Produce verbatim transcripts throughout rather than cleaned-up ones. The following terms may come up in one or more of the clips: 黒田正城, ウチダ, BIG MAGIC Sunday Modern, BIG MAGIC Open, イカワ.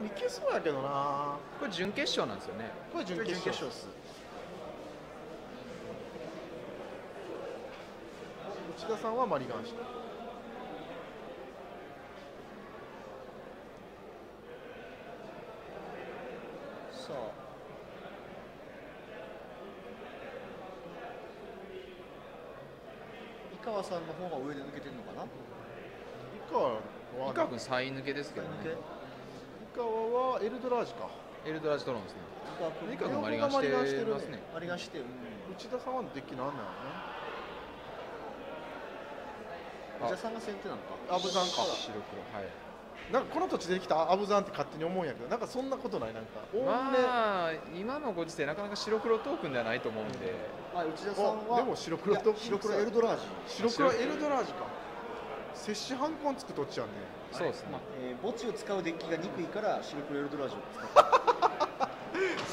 もいけそうだけどな。これ準決勝なんですよね。これ準決勝です。内田さんはマリガンした。井川さんの方が上で抜けてるのかな。井川君再抜けですけどね。井川はエルドラージか。エルドラージドローンですね。井川君マリガンしてますね。マリガンしてる。内田さんはデッキなんなのね。内田さんが先手なのか。アブザンか。白黒はい。なんかこの土地できたアブザンって勝手に思うんやけど、なんかそんなことない。なんかまあ今のご時世なかなか白黒トークンではないと思うんで、うん、内田さんはでも白黒トークン、白黒エルドラージ、白黒エルドラージか。摂氏ハンコンつく土地やね。そうですね、えー、墓地を使うデッキが憎いから白黒エルドラージを使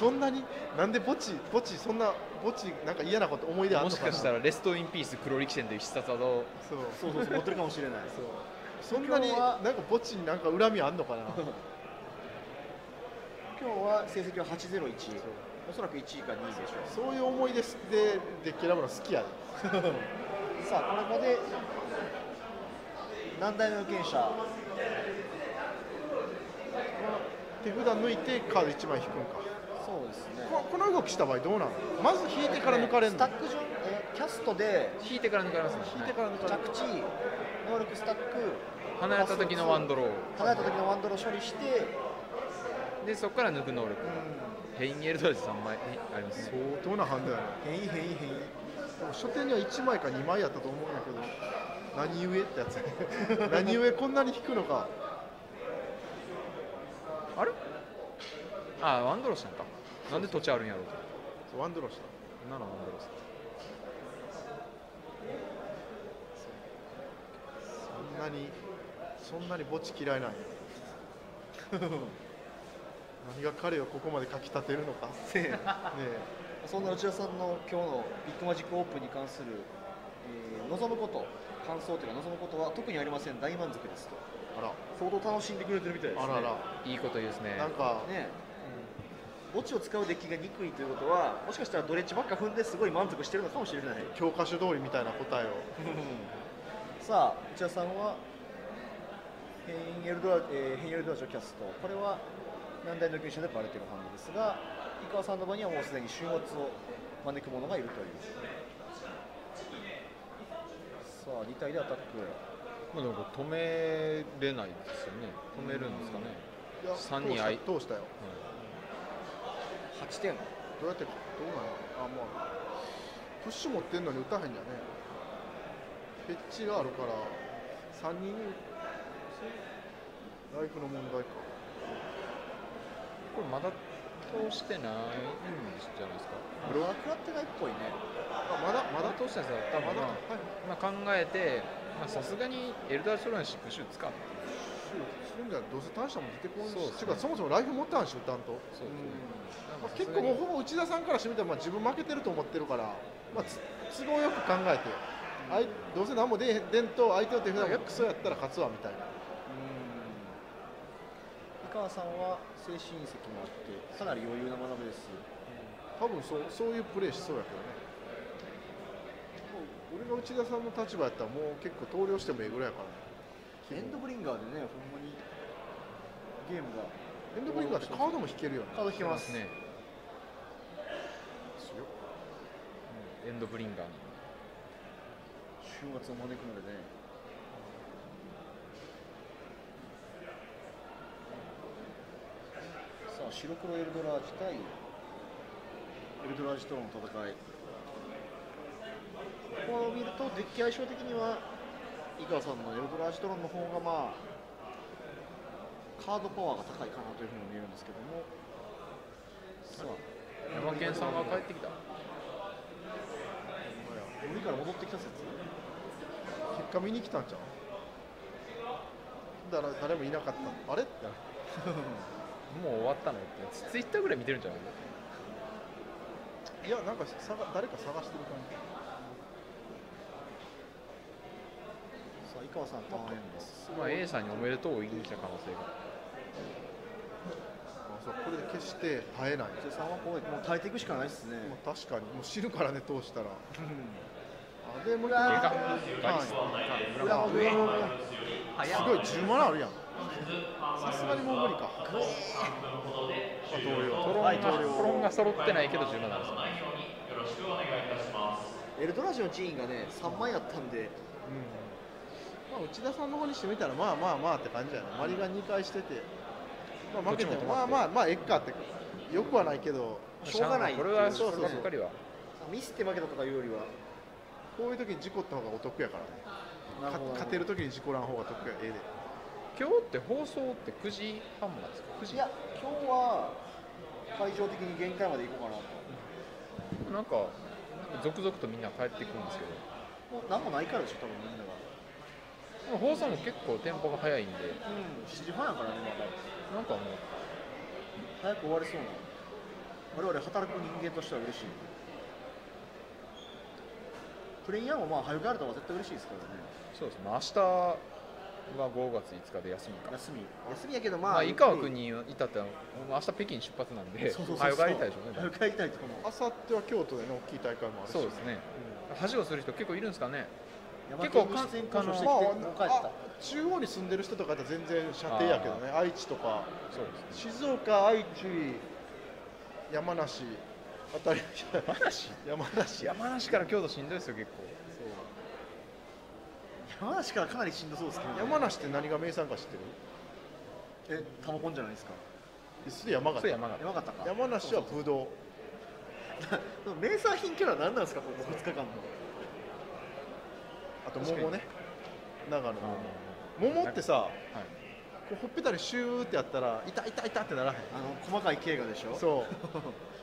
うそんなになんで墓地墓地そんな墓地なんか嫌なこと思い出あるのかな。もしかしたらレストインピース黒力戦で必殺技をそうそうそうそう持ってるかもしれないそうそんなになんか墓地になんか恨みあんのかな。今日は成績ははちゼロいち、おそらくいちいかにいでしょう。そういう思い出でデッキ選ぶの好きやでさあこれまで何代目の権者、手札抜いてカードいちまい引くんか。そうですね。 こ, この動きした場合どうなの。まず引いてから抜かれるの、ね、スタック上キャストで引いてから抜かれますね。引いてから抜かれます、はい、着地能力スタック、離れた時のワンドロー、離れた時のワンドロー処理して、でそこから抜く能力、変異エルドラジさんまいありますね。相当な判断やな。変異変異変異。初手にはいちまいかにまいやったと思うんだけど、何故ってやつ。何故こんなに引くのか。あれ？ああワンドローしたんか。なんで土地あるんやろうと。そうワンドローした。なのワンドローした。そんなにそんなに墓地嫌いなんや何が彼をここまでかきたてるのかねそんな内田さんの今日のビッグマジックオープンに関する、えー、望むこと感想というか望むことは特にありません、大満足ですと。あら相当楽しんでくれてるみたいですね。あららいいこと言うですね。なんかね、墓地を使うデッキが憎いということはもしかしたらドレッジばっか踏んですごい満足してるのかもしれない。教科書通りみたいな答えをさあ内田さんは変異エルドラ、えー、変異エルドラジョキャスト、これは難題の研修でバレているハンドですが、井川さんの場にはもうすでに終末を招く者がいるという。さあにたいでアタック。まあでも止めれないですよね。止めるんですかね。さんにん相通したよ。うん、はちてん。どうやってどうなの？あまあプッシュ持ってんのに打たへんじゃね。フェッチがあるからさんにんライフの問題か。これまだ通してないんじゃないですか。ブロワー食らってないっぽいね。あまだまだ通してないですよ。まだ、はい、まあ考えてさすがにエルダーショルダーシップシュー使うするんじゃない。どうせ大したもん出てこないし、そうですね、そもそもライフ持ったんでしょ担当。結構もうほぼ内田さんからしてみたら、まあ、自分負けてると思ってるから、まあ、都合よく考えて。あいどうせ何も出へんと相手の手札がクソやったら勝つわみたいな。井川さんは精神移籍もあってかなり余裕な学びです。多分そうそういうプレーしそうやけどね。俺が内田さんの立場やったらもう結構投了してもええぐらいやからね。エンドブリンガーでね、ほんまにゲームがエンドブリンガーってカードも引けるよね。カード引けますね。エンドブリンガーに週末を招くのでね。さあ白黒エルドラージ対エルドラージとの戦い。ここを見るとデッキ相性的には井川さんのエルドラージドローンの方がまあカードパワーが高いかなというふうに見えるんですけども。さあヤマケンさんが帰ってきた。海から戻ってきた説。結果見に来たんじゃん。だから誰もいなかった。あれ？もう終わったのよって。ツイッターぐらい見てるんじゃない？いやなんかさが誰か探してる感じ。さあ井川さんターンエンドです。まあ A さんにおめでとうを言いに来た可能性が。スはこれで決して耐えない。さんはこうもう耐えていくしかないですね。確かにもう知るからね、通したら。でもらう。すごい十万あるやん。さすがにもう無理か。トロンが揃ってないけど十万ある。エルドラジの人員がねさんまいあったんで。まあ内田さんの方にしてみたらまあまあまあって感じじゃない。マリがにかいしてて、まあ負けてもまあまあまあえっかってよくはないけどしょうがない。これはそうそうそう。ミスって負けたとかいうよりは。こういう時に事故った方がお得やからね。勝てる時に事故らん方が得や。ええで。今日って放送ってくじはんなんですか？くじ？いや、今日は会場的に限界まで行こうかなと。なんか続々とみんな帰ってくるんですけど。もうなんもないからでしょ、多分みんなが。でも放送も結構テンポが早いんで。うん、しちじはんやからね、まだ。なんかもう早く終わりそうな。我々働く人間としては嬉しい。プレイヤーもまあ早くあるとは絶対嬉しいですからね。そうですね。明日はごがついつかで休みか。休み。休みやけどまあ。伊川君に至っては明日北京出発なんで。早く帰りたいでしょうね。早く帰りたいとかも。明後日は京都での大きい大会もあるし。そうですね。恥をする人結構いるんですかね。結構関西関西中央に住んでる人とかだったら全然射程やけどね。愛知とか。そうですね。静岡、愛知、山梨。山梨山梨山梨から京都しんどいですよ、結構。山梨からかなりしんどそうですけど、ね、山梨って何が名産か知ってる？え、タマコンじゃないですか。それ山形。山形か。山梨はブドウ。名産品っていうのは何なんですか、このふつかかんの。あと桃ね、長野の桃。桃ってさ、はい、こうほっぺたにシューってやったら痛い痛い痛いってならへん？あの細かい経過でしょ。そ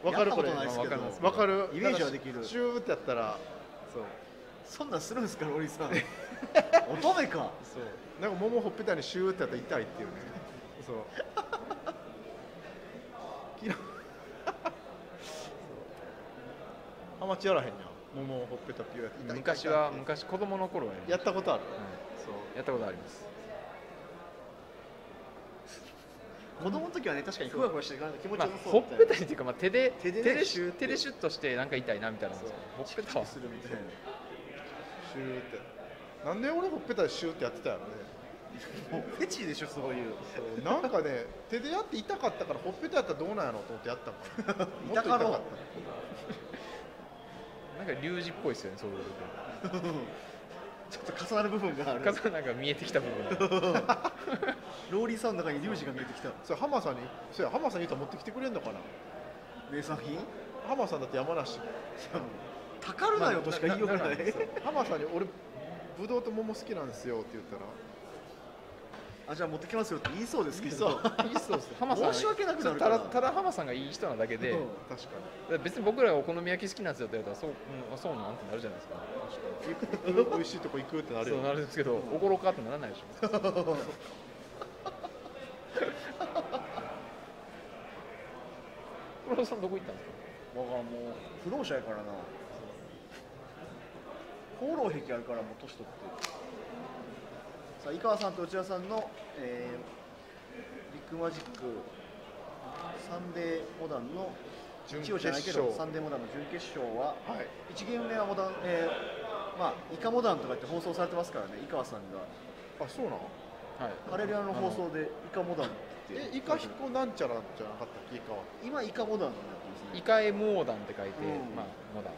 う。わかるこれ。わかる。イメージはできる。シューってやったら、そう。そんなんするんですか、ロリさん。乙女か。そう。なんか桃ほっぺたにシューってやったら痛いっていうね。そう。あんまちやらへんや。桃ほっぺたピュア。昔は昔子供の頃はやったことある。そう。やったことあります。子供の時はね、確かにふわふわしていかないと気持ちよさそう。ほっぺたにっていうか、まあ手で手でシュッとしてなんか痛いなみたいな。ほっぺたはシューって。なんで俺ほっぺたでシューってやってたやろね。もうフェチでしょ、そういう。なんかね、手でやって痛かったからほっぺたやったらどうなんやろと思ってやったから。痛かろう。なんかリュウジっぽいですよね、そういう部分。ちょっと重なる部分がある。重なる、なんか見えてきた部分。ローリーさんの中にリュウジが見えてきた。それハマさんに、それハマさんに言うと持ってきてくれんのかな。名産品？ハマさんだって山梨。たかるなよとしか言いようがない。ハマさんに俺ブドウと桃好きなんですよって言ったら、あ、じゃあ持ってきますよって言いそうですけど。言いそうです。ハマさん申し訳なくなるから。ただただハマさんがいい人なだけで。確かに。別に僕らがお好み焼き好きなんですよって言ったら、そうそうなんってなるじゃないですか。確かに。美味しいとこ行くってなる。そうなるんですけど、おごろかってならないでしょ。黒田さんどこ行ったんですか？だからもう不老者やからな。放浪癖あるからもう年取って。さあ井川さんと内田さんの、えー、ビッグマジックサンデーモダンの準決勝、サンデーモダンの準決勝は、はい、いちゲーム目はモダン、えー、まあイカモダンとかって放送されてますからね、井川さんが。あ、そうなの？カレリアの放送でイカモダンってえイカヒコなんちゃらじゃなかったっけ。イカは今イカモダンになってますね。イカエモダンって書いて、まあモダン。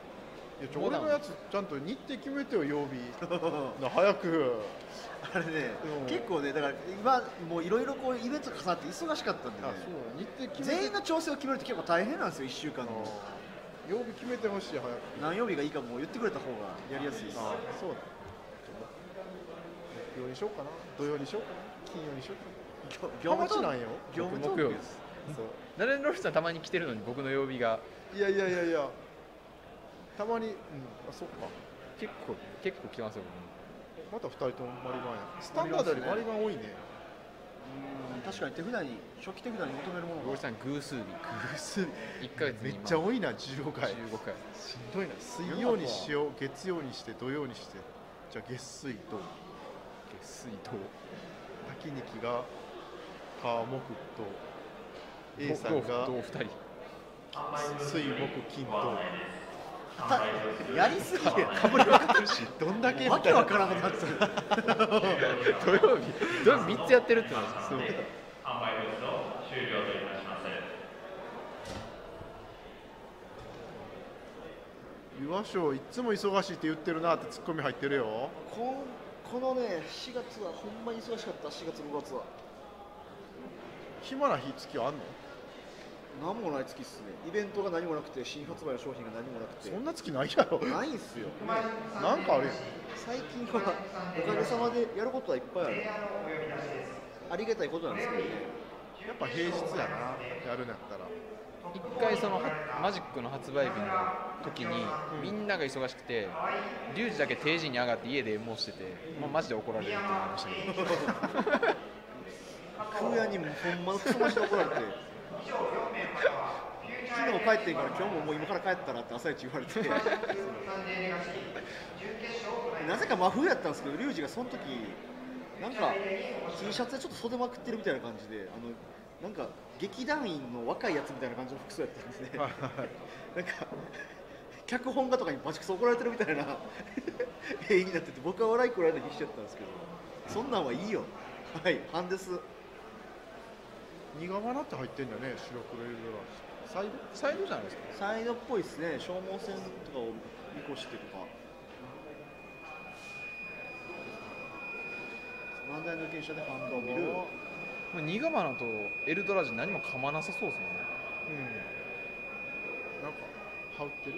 いやちょ俺のやつちゃんと日程決めてよ、曜日な早く。あれね結構ね、だから今もういろいろこうイベント重なって忙しかったんでね、日程決め全員の調整を決めると結構大変なんですよ。いっしゅうかんの曜日決めてほしい、早く。何曜日がいいかも言ってくれた方がやりやすいです。そうだ、土曜にしようかな、土曜にしようかな、金曜にしようかな。業務中なんよ。業務中。木曜です。そう。ナレンロフさんたまに来てるのに僕の曜日が。いやいやいやいや。たまに、うん、あ、そっか。結構結構来ますよ。また二人ともマリバンや。スタンダードよりマリバン多いね。うん、確かに手札に初期手札に求めるもの。ロリさん偶数日。偶数日。一回めっちゃ多いな、じゅうごかい。じゅうごかい。しんどいな。水曜にしよう、月曜にして、土曜にして、じゃあ月水と。水と、滝肉が、川木と、A さんが水木金とやりすぎてかぶりまくるし、どんだけわけわからなくなってる。土曜日土曜日みっつやってるってなんですよ。販売ブースの終了といたします。ユアショーいつも忙しいって言ってるなってツッコミ入ってるよ。ここのねしがつはほんまに忙しかった。しがつごがつは。暇な日月はあんの？何もない月っすね。イベントが何もなくて、新発売の商品が何もなくて。そんな月ないやろ。ないんすよ。なんかあれ最近はおかげさまでやることはいっぱいある。ありがたいことなんですけどね。やっぱ平日やな、やるんやったら。一回そのマジックの発売日の時に、うん、みんなが忙しくてリュウジだけ定時に上がって家でもうしてて、まあ、マジで怒られると思いましたけど。空屋にもほんまのクソマジで怒られて。昨日帰ってんから今日ももう今から帰ったらって朝一言われて。なぜか真冬やったんですけど、リュウジがその時なんか T シャツでちょっと袖まくってるみたいな感じで、あのなんか劇団員の若いやつみたいな感じの服装やったんですね。なんか脚本家とかにバチクソ怒られてるみたいな絵になってて、僕は笑いこられたりしちゃったんですけど、そんなんはいいよ。はい、半です。苦花って入ってんだよね、白黒色だし。サイド、サイドじゃないですか。サイドっぽいですね、消耗戦とかを見越してとか。何台の傾斜で反動を見る。まあ、苦花とエルドラジ何も噛まなさそうですもんね。うん。なんか、羽織ってる。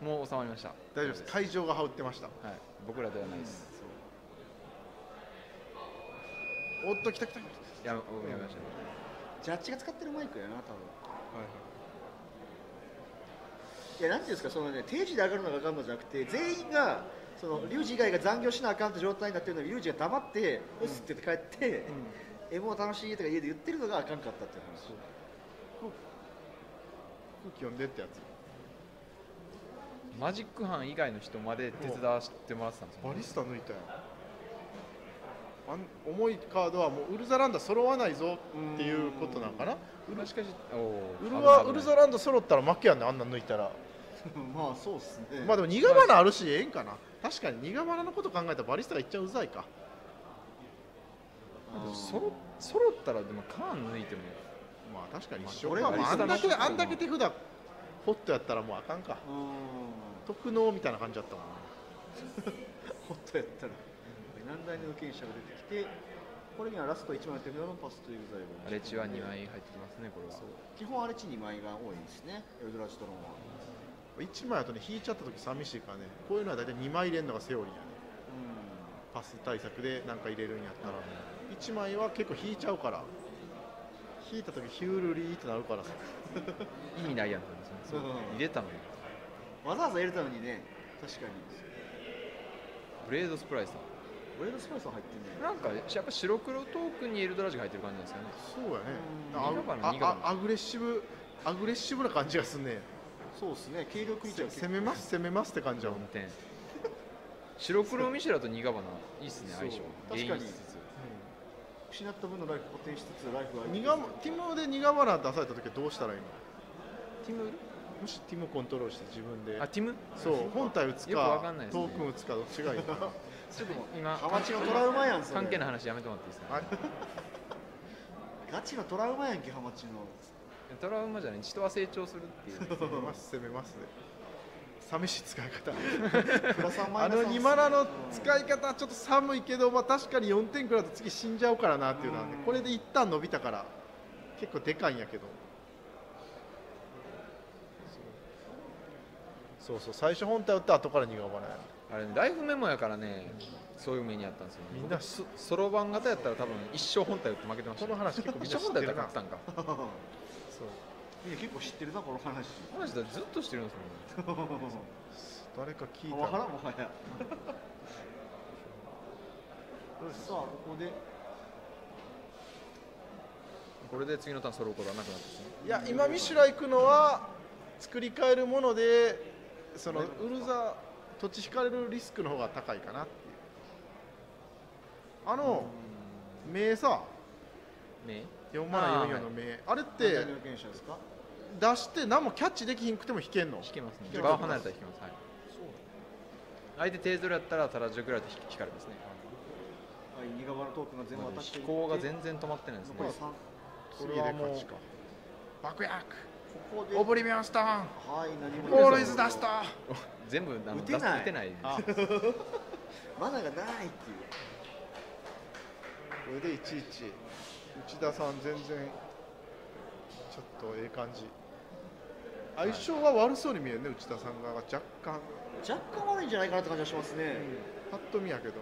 もう収まりました。大丈夫です。会場が羽織ってました。はい、僕らではないです。おっと、来た来た。いや、わかりました。ジャッジが使ってるマイクやな、多分。はいはい。いや、なんていうんですか、そのね、定時で上がるのがあかんのじゃなくて、全員が。その、リュウジ以外が残業しなあかんって状態になってるのに、リュウジが黙って、うっすって帰って。エモ楽しいとか家で言ってるのがあかんかったっていう話。空気読んでってやつ。マジック班以外の人まで手伝わせてもらってたんですよ、ね、バリスタ抜いたよ。あん重いカードはもうウルザランダ揃わないぞっていうことなんかな。しかしお ウ, ルはウルザランダ揃ったら負けやんね、あんな抜いたら。まあそうっすね。まあでも苦花あるしええんかな。確かに苦花のこと考えたらバリスタがいっちゃうざいか。そろ揃ったらでもカーン抜いてもまあ確かに一緒。俺はあんだけあんだけ手札ホットやったらもうあかんか。特能みたいな感じだったもんな。ホットやったら何台の受験者が出てきて、これにはラストいちまい手札のパスという材料アレチはにまい入ってきますね。これは基本アレチにまいが多いですね、エルドラジトロンは。いちまいあとね引いちゃった時寂しいからね、こういうのは大体にまい入れるのがセオリーやね。うん、パス対策で何か入れるんやったら、うん、いちまいは結構引いちゃうから、引いた時ヒュールリーってなるからさ。意味ないやんってですね。入れたのにわざわざ入れたのにね。確かにブレードスプライサーブレードスプライサー入ってんね。なんかやっぱ白黒トークにエルドラジが入ってる感じですよね。そうやね。アグレッシブアグレッシブな感じがすんね。そうですね。軽量クリーチャー攻めます攻めますって感じは本点。白黒ミシェラと苦花いいっすね、相性。確かに失った分のライフ固定しつつライフはティムで苦花出された時はどうしたらいいの？ティムもしティムコントロールして自分で、あティムそう本体打つかトークン打つかどっちがいいのか。ちょっと今ハマチのトラウマやん。関係ない話やめてもらっていいですか？ガチのトラウマやんけ。ハマチのトラウマじゃない、人は成長するっていう。攻めます攻めますね。寂しい使い方。あのにマラの使い方はちょっと寒いけど、まあ、確かによんてんくらいだと次死んじゃうからなっていうのは、ね、これで一旦伸びたから結構でかいんやけど、そうそう最初本体打って後から苦花やあれ、ね、ライフメモやからね、うん、そういう目にあったんですよ、ね、みんなそろばん型やったら多分一生本体打って負けてました、ね、この話結構みんな知ってるな。いや結構知ってるなこの話。話だずっとしてるんですもんね。誰か聞いたの。腹も早い。さあここでこれで次のターンソロコードはなくなってますね。いや今ミシュラ行くのは作り変えるもので、そのウルザ土地引かれるリスクの方が高いかなっていう。あの目さ、目よんまるよんよんの目、あれって出して何もキャッチできひんくても引けんの？引けますね。場を離れたら引けます。はい。相手テーゾルやったらただじゅうぐらいで引かれますね。ニガバのトークが全部当たっていて、飛行が全然止まってないですね。これはもう爆薬。オブリビオンストーン。オールイズダスト。全部打てない。打てない。マナーがないっていう。これでいちいち内田さん全然ちょっとええ感じ。相性は悪そうに見えるね、内田さんが若干。若干悪いんじゃないかなって感じがしますね。パッと見やけど。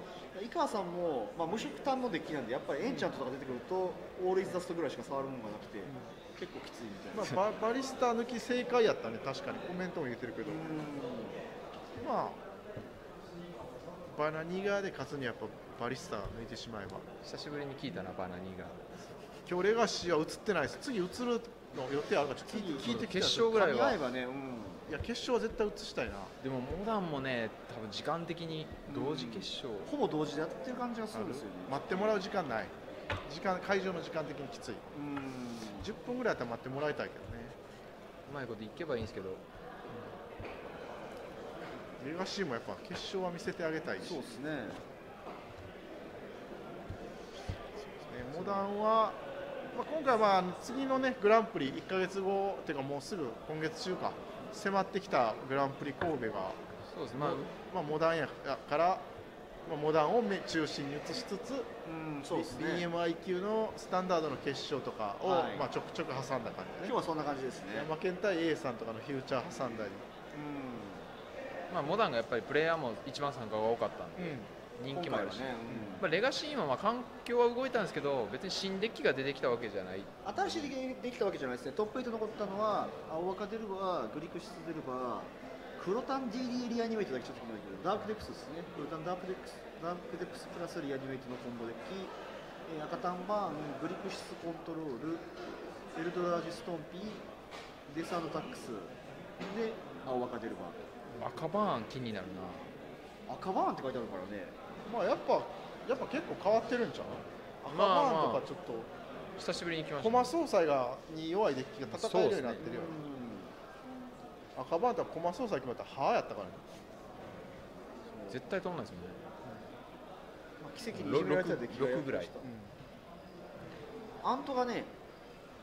井川さんもまあ無色単のデッキなんで、やっぱりエンチャントとか出てくるとオールイズダストぐらいしか触るものがなくて結構きついみたいな。まあバリスタ抜き正解やったね、確かにコメントも入れてるけど。まあ。バナニーガーで勝つにはやっぱバリスタ抜いてしまえば。久しぶりに聞いたな、バナニーガー。今日レガシーは映ってないです。次映るの予定あるかちょっと聞いて、決勝ぐらいは。いや決勝は絶対映したいな。でもモダンもね、多分時間的に同時決勝、ほぼ同時でやってる感じがするんですよね。待ってもらう時間ない、時間会場の時間的にきつい。じゅっぷんぐらいだったら待ってもらいたいけどね。うまいこといけばいいんですけど、レガシーもやっぱ決勝は見せてあげたいし。そうですね。モダンは、まあ、今回は次のねグランプリいっかげつごというか、もうすぐ今月中か迫ってきたグランプリ神戸が、そうですね、まあ、まあモダンやから、まあ、モダンを中心に移しつつ、うん、そうですね、ビーエムアイ 級のスタンダードの決勝とかを、はい、まあちょくちょく挟んだ感じ、ね、今日はそんな感じですね。山県対 A さんとかのフューチャー挟んだり、うん、まあモダンがやっぱりプレイヤーも一番参加が多かったんで、うん、人気もあるし、ね、うん、まあレガシーは環境は動いたんですけど、別に新デッキが出てきたわけじゃない、新しいデッキできたわけじゃないですね。トップはち残ったのは青赤出ればグリクシス出れば黒タン ディーディー リアニメイトだけちょっと考えてるダークデックスですね。黒タンダークデックス、ダークデックスプラスリアニメイトのコンボデッキ、えー、赤タンバーン、グリクシスコントロール、エルドラージストンピー、デサードタックスで青赤出れば。赤バーン気になるな。赤バーンって書いてあるからね。まあやっぱやっぱ結構変わってるんちゃう。赤バーンとかちょっと、まあ、まあ久しぶりに来ました、ね。駒総裁がに弱いデッキが戦えるようになってるよ、ね。うね、赤バーンとか駒総裁決まったらはあやったからね。絶対取らないですもんね。まあ奇跡に決められたデッキがろくぐらい。うん、アントがね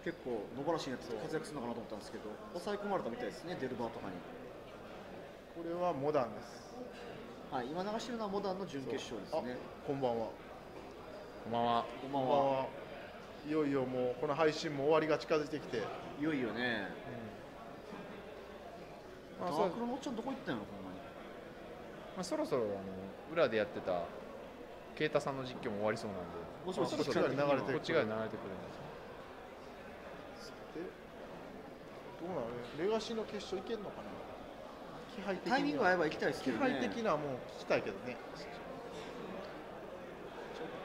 結構野放しになって活躍するのかなと思ったんですけど、抑え込まれたみたいですね、デルバーとかに。これはモダンです。はい、今流してるのはモダンの準決勝ですね。こんばんは。こんばんは。こんばんは。いよいよもうこの配信も終わりが近づいてきて。いよいよね。あ、そう。このもっちゃんどこ行ったの、ほんまに。まあそろそろあの裏でやってたケイタさんの実況も終わりそうなんで。もうそろそろこっち側に流れてくるんですよ。どうなの？レガシーの決勝いけるのかな。タイミング合えば行きたいですけどね。気配的なもう聞きたいけどね。ちょ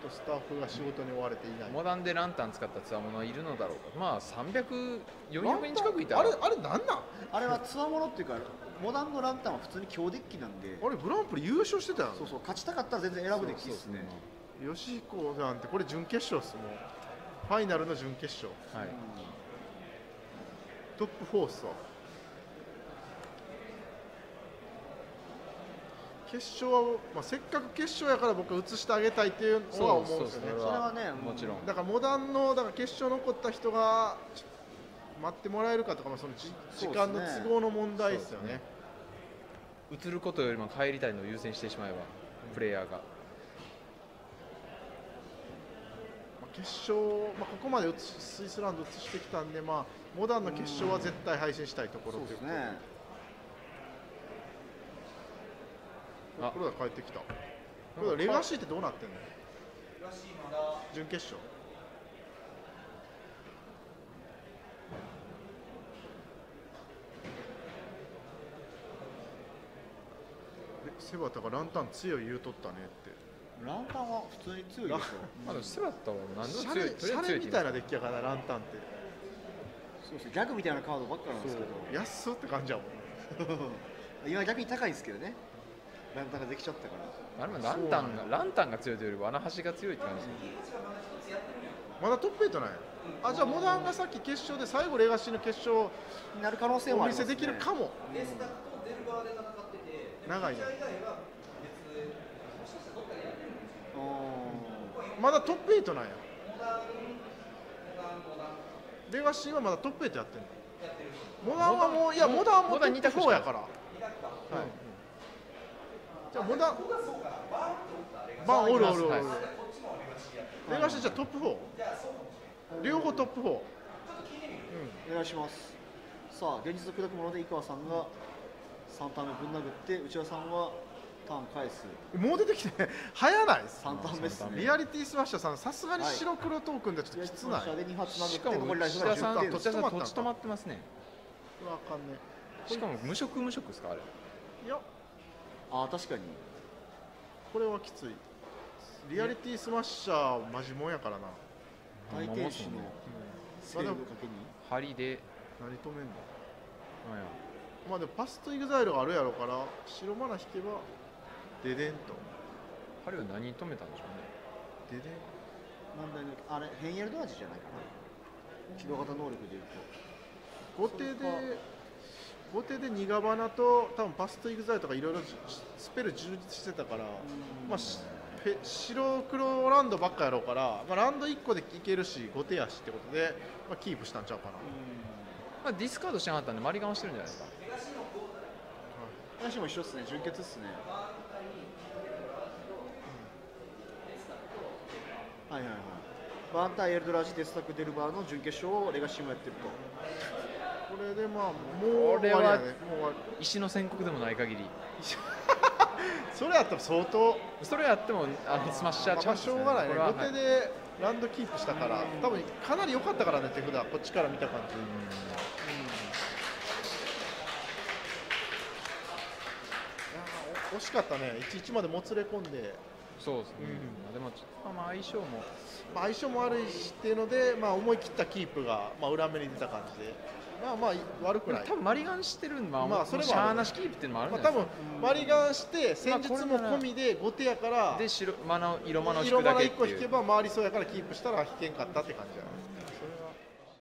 っとスタッフが仕事に追われていない。モダンでランタン使ったつわものいるのだろうか。まあさんびゃく、よんひゃくにん近くいたら。あれあれなんなん？あれはつわものっていうか、モダンのランタンは普通に強デッキなんで。あれグランプリ優勝してたよ。そうそう、勝ちたかったら全然選ぶデッキですね。吉彦なんてこれ準決勝ですもん。ファイナルの準決勝。はい。トップフォースは。決勝は、まあ、せっかく決勝やから僕は映してあげたいっていうのは思うんですよね。それはね、もちろん。だからモダンのだから決勝残った人が待ってもらえるかとか、まあ、そのじ時間の都合の問題ですよね。映ることよりも帰りたいのを優先してしまえば、うん、プレイヤーが、まあ、決勝、まあ、ここまで映しスイスランド映してきたんで、まあ、モダンの決勝は絶対配信したいところということで。黒田帰ってきた。黒田レガシーってどうなってんの？レガシーまだ準決勝。え、セバタがランタン強い言うとったねって。ランタンは普通に強いでしょ。まだセバタは何の強い？シャレみたいなデッキやからランタンって。そうそう、ギャグみたいなカードばっかなんですけど。安って感じやもん。今逆に高いんですけどね。ランタンができちゃったから。あれもランタンが、ランタンが強いというよりは、端が強いって感じ。まだトップはちない。あ、じゃあモダンがさっき決勝で最後レガシーの決勝になる可能性もお見せできるかも。長いね。まだトップはちなんや。レガシーはまだトップはちやってるの。モダンはもう、いやモダンもトップよんやから。はい。じゃあモダンバンおるおるおる。レガシーじゃトップよん。両方トップよん。お願いします。さあ現実の砕くもので井川さんがさんターン目ぶん殴って内田さんはターン返す。もう出てきて早ない。さんターン目ですね。リアリティスマッシャーさんさすがに白黒トークンでちょっときつない。しかも内田さん途中止まってますね。わかんね。しかも無色無色ですかあれ。いや。ああ確かに。これはきつい。リアリティスマッシャーマジもんやからな。大天使のセーブかけに針で何止めんの。まあでもパスとイグザイルがあるやろから白マナ引けばデデンと。針は何止めたんでしょうね。デデン。問題ない。あれ変エルドアジじゃないかな。機動型能力でいうと。後手で後手でニガバナと多分パスとイグザイルとかいろいろスペル充実してたからまあ。白黒ランドばっかやろうから、まあ、ランドいっこでいけるし後手やしってことで、まあ、キープしたんちゃうかな。まあディスカードしなかったんでマリガンしてるんじゃないですか。東も一緒っすね。純血っすね、うん、はいはいはい。バンタイエルドラジデスタクデルバーの準決勝をレガシーもやってるとこれでまあもう終わりやね。石の宣告でもない限りそれやっても相当それやってもあのスマッシャーチャンス、ね、まあまあしょうがないね。後手でランドキープしたから多分かなり良かったからね手札こっちから見た感じ。惜しかったね。いちいちまでもつれ込んで。そうですね、うん、でもちょっとまあ相性もまあ相性も悪いっていうので、まあ、思い切ったキープがまあ裏目に出た感じで。まあまあ悪くない。多分マリガンしてるんだ。まあそれもシャーナシキープっていうのもあるんじゃないですか。多分マリガンして戦術も込みで後手やからで白マナ色マナ色マナいっこ引けば回りそうやからキープしたら引けんかったって感じや。